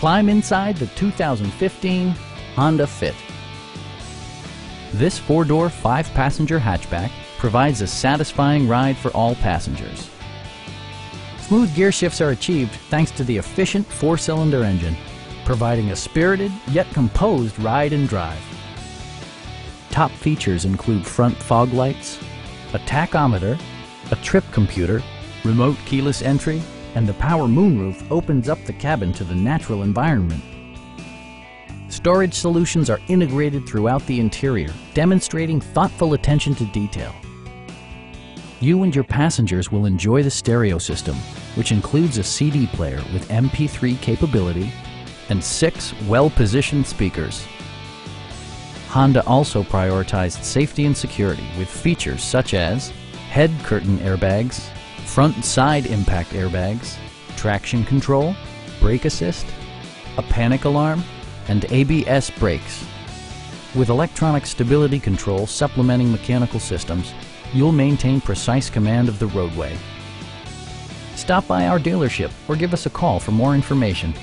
Climb inside the 2015 Honda Fit. This four-door, five-passenger hatchback provides a satisfying ride for all passengers. Smooth gear shifts are achieved thanks to the efficient four-cylinder engine, providing a spirited yet composed ride and drive. Top features include front fog lights, a tachometer, a trip computer, remote keyless entry, and the power moonroof opens up the cabin to the natural environment. Storage solutions are integrated throughout the interior, demonstrating thoughtful attention to detail. You and your passengers will enjoy the stereo system, which includes a CD player with MP3 capability and 6 well-positioned speakers. Honda also prioritized safety and security with features such as head curtain airbags, front and side impact airbags, traction control, brake assist, a panic alarm, and ABS brakes. With electronic stability control supplementing mechanical systems, you'll maintain precise command of the roadway. Stop by our dealership or give us a call for more information.